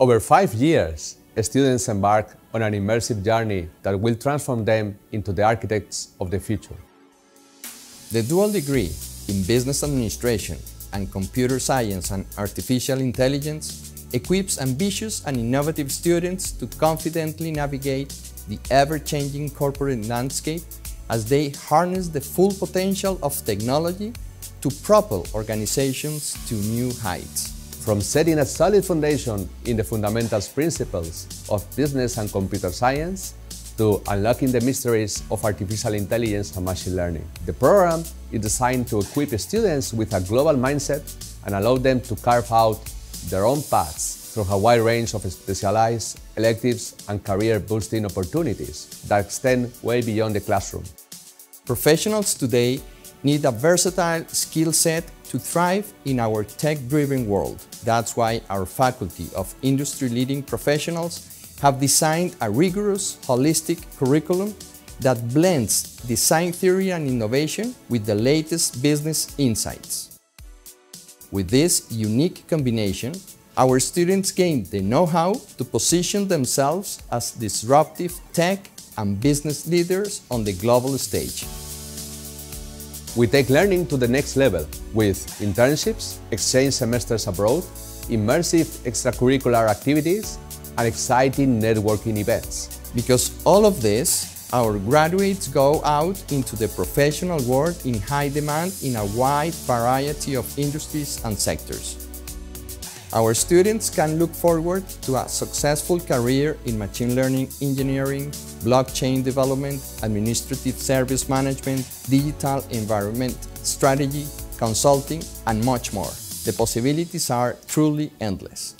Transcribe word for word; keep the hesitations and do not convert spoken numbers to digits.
Over five years, students embark on an immersive journey that will transform them into the architects of the future. The dual degree in Business Administration and Computer Science and Artificial Intelligence equips ambitious and innovative students to confidently navigate the ever-changing corporate landscape as they harness the full potential of technology to propel organizations to new heights. From setting a solid foundation in the fundamental principles of business and computer science to unlocking the mysteries of artificial intelligence and machine learning, the program is designed to equip students with a global mindset and allow them to carve out their own paths through a wide range of specialized electives and career-boosting opportunities that extend way beyond the classroom. Professionals today need a versatile skill set to thrive in our tech-driven world. That's why our faculty of industry-leading professionals have designed a rigorous, holistic curriculum that blends design theory and innovation with the latest business insights. With this unique combination, our students gain the know-how to position themselves as disruptive tech and business leaders on the global stage. We take learning to the next level with internships, exchange semesters abroad, immersive extracurricular activities, and exciting networking events. Because all of this, our graduates go out into the professional world in high demand in a wide variety of industries and sectors. Our students can look forward to a successful career in machine learning engineering, blockchain development, administrative service management, digital environment strategy, consulting, and much more. The possibilities are truly endless.